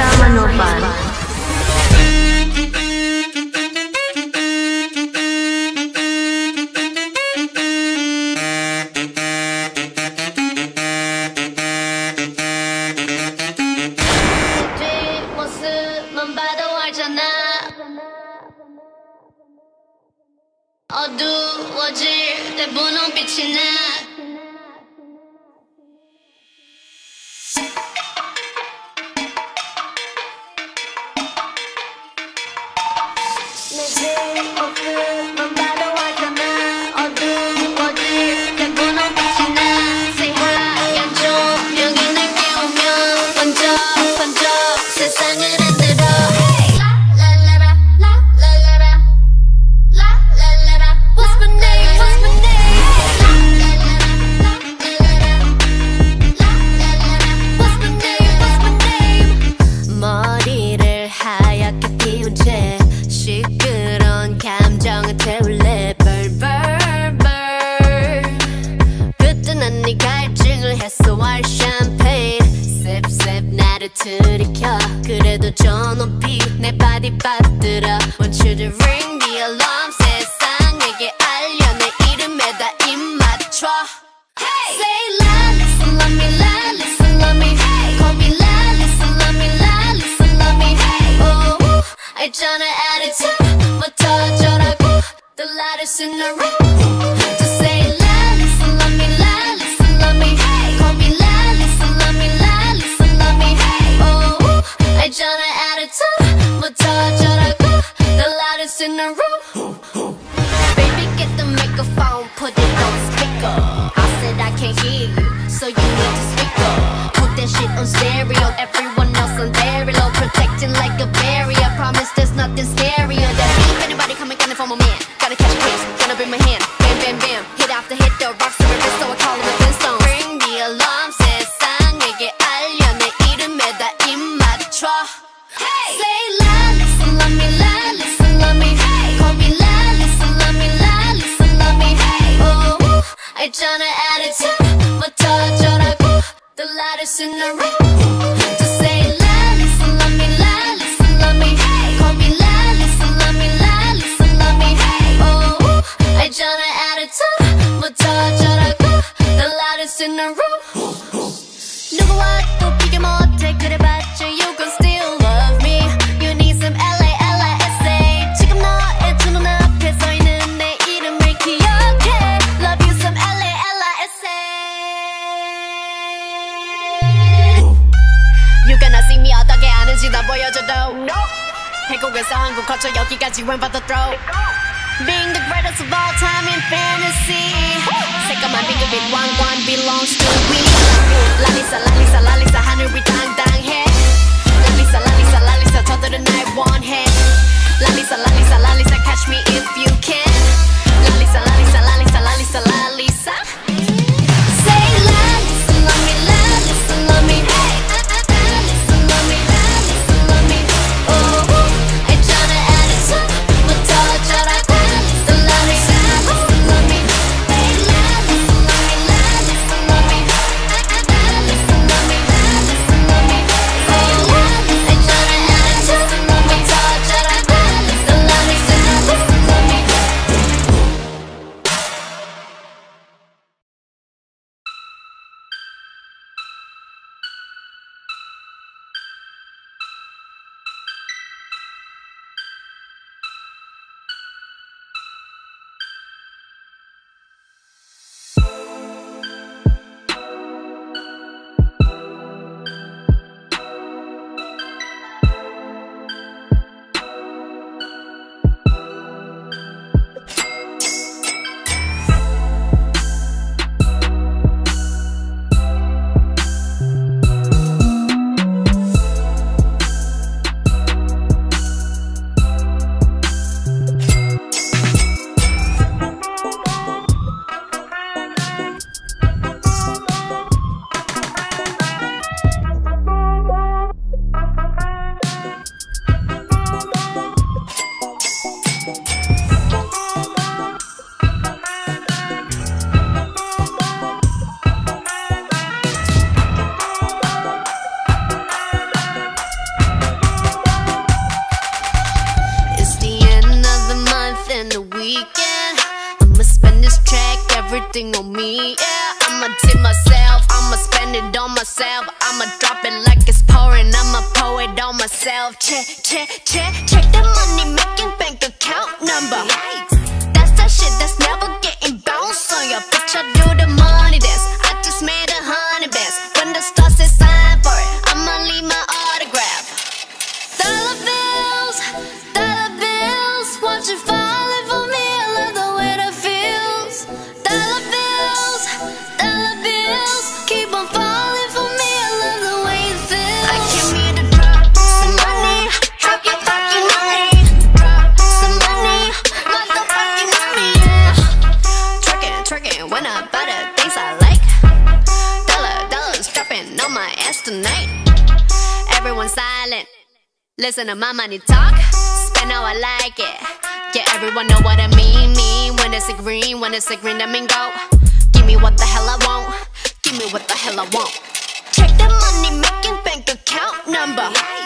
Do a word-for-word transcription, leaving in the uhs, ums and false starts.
Lisa Manoban. 어두워질 때 보는 빛이 나 그래도 저 높이 내 바디 받들어 Want you to ring the alarm 세상에게 알려 내 이름에다 입 맞춰 hey! Say la, listen, love me, la, listen, love me hey! Call me la, listen, love me, la, listen, love me hey! Oh, 알잖아 attitude 뭐 터져라고 The loudest in the room To say la, listen, love me, la, listen, love me hey! Call me la, listen, love me, la, listen, love me hey! Oh, 알잖아 attitude 뭐 터져라고 The loudest in the room Baby get the microphone Put it on speaker I said I can't hear you So you need to speak up Put that shit on stereo Everyone else on very low Protecting like a barrier Promise there's nothing scarier than me If anybody coming gunning for my man Gotta catch a case, gonna bring my hand Bam bam bam Hit after hit the rocks to resist So I call him a thin stone Ring the alarm 세상에게 알려 내 이름에다 입 Hey. Say la, listen, love me, la, listen, love me hey. Call me la, listen, love me, la, listen, love me hey. Oh, 알잖아 attitude 뭐 터져라고 The loudest in the room To say la, listen, love me, la, listen, love me hey. Call me la, listen, love me, la, listen, love me hey. Oh, 알잖아 attitude 뭐 터져라고 The loudest in the room 누구와 또 비교 못해 그래봤자 You gon' still love me You need some LA, LASA 지금 너의 두 눈앞에 서있는 내 이름을 기억해 Love you some LA, LASA You cannot see me 어떻게 아는지 다 보여줘도 no. 태국에서 한국 거쳐 여기까지 went by the throat Being the greatest of all time in fantasy 새까만 빙글빛 왕관 belongs to me 랄리사 랄리사 랄리사 하늘이 당당해 랄리사 랄리사 랄리사 저들은 날 원해 랄리사 랄리사 랄리사 catch me if you can 랄리사 랄리사 랄리사 랄리사 랄리사 Say la, listen love me, la, listen love me hey, ah, ah, ah, listen love me, la, listen love me oh, oh, 알잖아 attitude 못 터져라 Oh, everything on me, yeah. I'ma tip myself, I'ma spend it on myself, I'ma drop it like it's pouring, I'ma pour it on myself. Check, check, check, check the money making bank account number. That's that shit that's never getting bounced on your bitch. I do the money dance, I just made a honey dance. When the stars say sign for it, I'ma leave my autograph. Dollar bills, dollar bills, watch it falling for me. I love the way that feels. Dollar bills, dollar bills, keep on falling for me. I love the way it feels. I came here to drop some money, drop your fucking money, drop some money, motherfucking money, yeah. Twerking, twerking, when I buy the things I like. Dollar, dollars dropping on my ass tonight. Everyone silent. Listen to my money talk, spend how I like it. Yeah, everyone know what I mean, mean. When it's a green, when it's a green, I mean go. Give me what the hell I want, give me what the hell I want. Check the money making bank account number.